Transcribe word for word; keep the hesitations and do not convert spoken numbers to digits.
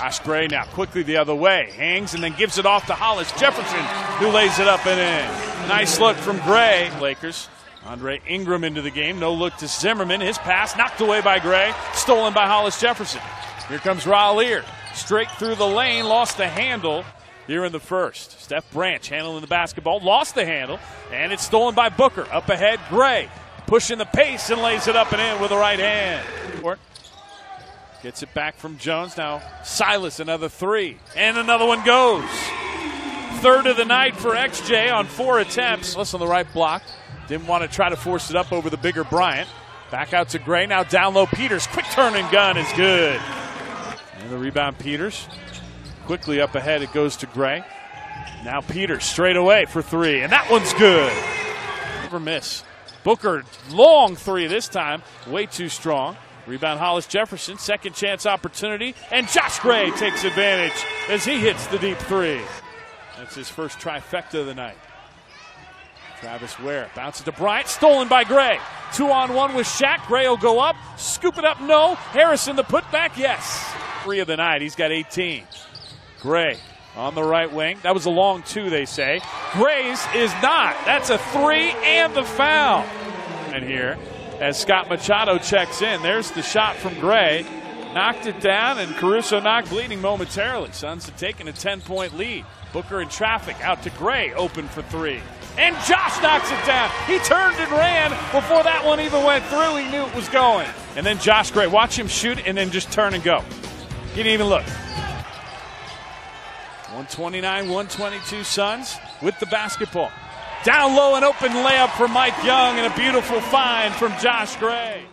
Josh Gray now quickly the other way. Hangs and then gives it off to Hollis Jefferson, who lays it up and in. Nice look from Gray. Lakers. Andre Ingram into the game. No look to Zimmerman. His pass knocked away by Gray. Stolen by Hollis Jefferson. Here comes Raleigh. Straight through the lane. Lost the handle here in the first. Steph Branch handling the basketball. Lost the handle. And it's stolen by Booker. Up ahead, Gray. Pushing the pace and lays it up and in with the right hand. Gets it back from Jones. Now Silas, another three. And another one goes. Third of the night for X J on four attempts. Listen on the right block. Didn't want to try to force it up over the bigger Bryant. Back out to Gray. Now down low Peters. Quick turn and gun is good. And the rebound Peters. Quickly up ahead it goes to Gray. Now Peters straight away for three. And that one's good. Never miss. Booker, long three this time. Way too strong. Rebound Hollis Jefferson. Second chance opportunity. And Josh Gray takes advantage as he hits the deep three. That's his first trifecta of the night. Travis Ware bounces to Bryant, stolen by Gray. Two on one with Shaq. Gray will go up, scoop it up, no. Harrison the putback, yes. Three of the night, he's got eighteen. Gray on the right wing. That was a long two, they say. Gray's is not. That's a three and the foul. And here, as Scott Machado checks in, there's the shot from Gray. Knocked it down, and Caruso knocked leading momentarily. Suns have taken a ten-point lead. Booker in traffic, out to Gray, open for three. And Josh knocks it down. He turned and ran before that one even went through. He knew it was going. And then Josh Gray, watch him shoot and then just turn and go. He didn't even look. one twenty-nine, one twenty-two Suns with the basketball. Down low, an open layup for Mike Young and a beautiful find from Josh Gray.